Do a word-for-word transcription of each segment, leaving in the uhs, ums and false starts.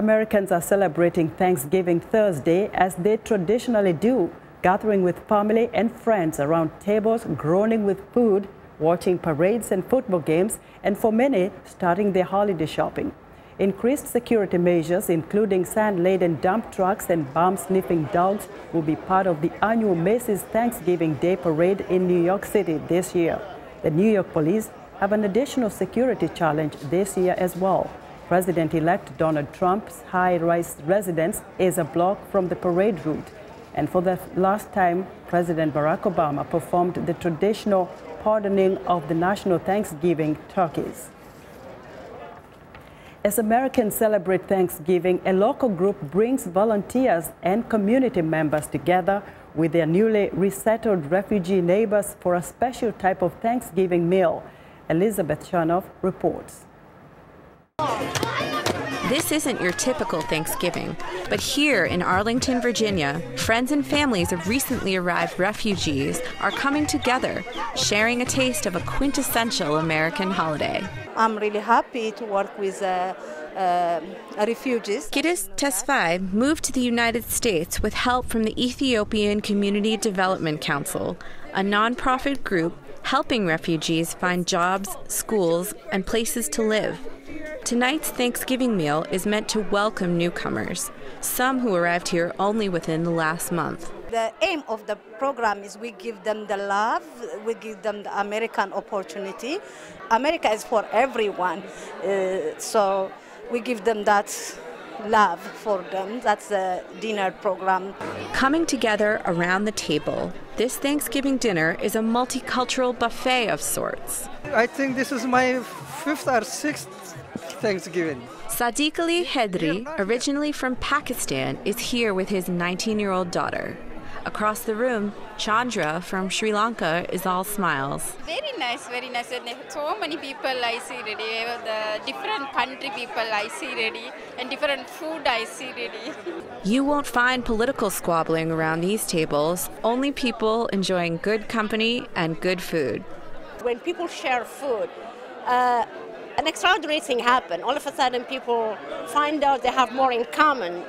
Americans are celebrating Thanksgiving Thursday as they traditionally do, gathering with family and friends around tables, groaning with food, watching parades and football games, and for many, starting their holiday shopping. Increased security measures, including sand-laden dump trucks and bomb-sniffing dogs, will be part of the annual Macy's Thanksgiving Day Parade in New York City this year. The New York police have an additional security challenge this year as well. President-elect Donald Trump's high-rise residence is a block from the parade route. And for the last time, President Barack Obama performed the traditional pardoning of the national Thanksgiving turkeys. As Americans celebrate Thanksgiving, a local group brings volunteers and community members together with their newly resettled refugee neighbors for a special type of Thanksgiving meal. Elizabeth Chernoff reports. This isn't your typical Thanksgiving, but here in Arlington, Virginia, friends and families of recently arrived refugees are coming together, sharing a taste of a quintessential American holiday. I'm really happy to work with uh, uh, refugees. Kidis Tesfai moved to the United States with help from the Ethiopian Community Development Council, a nonprofit group helping refugees find jobs, schools, and places to live. Tonight's Thanksgiving meal is meant to welcome newcomers, some who arrived here only within the last month. The aim of the program is we give them the love, we give them the American opportunity. America is for everyone, uh, so we give them that love for them. That's the dinner program. Coming together around the table, this Thanksgiving dinner is a multicultural buffet of sorts. I think this is my fifth or sixth Thanksgiving. Sadiq Ali Khedri, originally from Pakistan, is here with his nineteen-year-old daughter. Across the room, Chandra from Sri Lanka is all smiles. Very nice, very nice. So many people I see already, the different country people I see already, and different food I see already. You won't find political squabbling around these tables, only people enjoying good company and good food. When people share food, uh, an extraordinary thing happened. All of a sudden, people find out they have more in common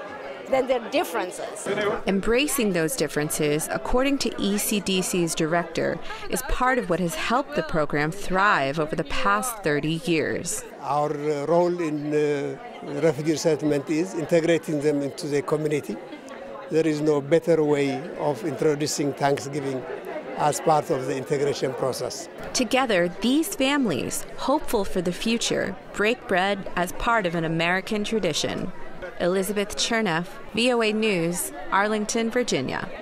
than their differences. Embracing those differences, according to E C D C's director, is part of what has helped the program thrive over the past thirty years. Our uh, role in uh, refugee settlement is integrating them into the community. There is no better way of introducing Thanksgiving as part of the integration process. Together, these families, hopeful for the future, break bread as part of an American tradition. Elizabeth Chernoff, V O A News, Arlington, Virginia.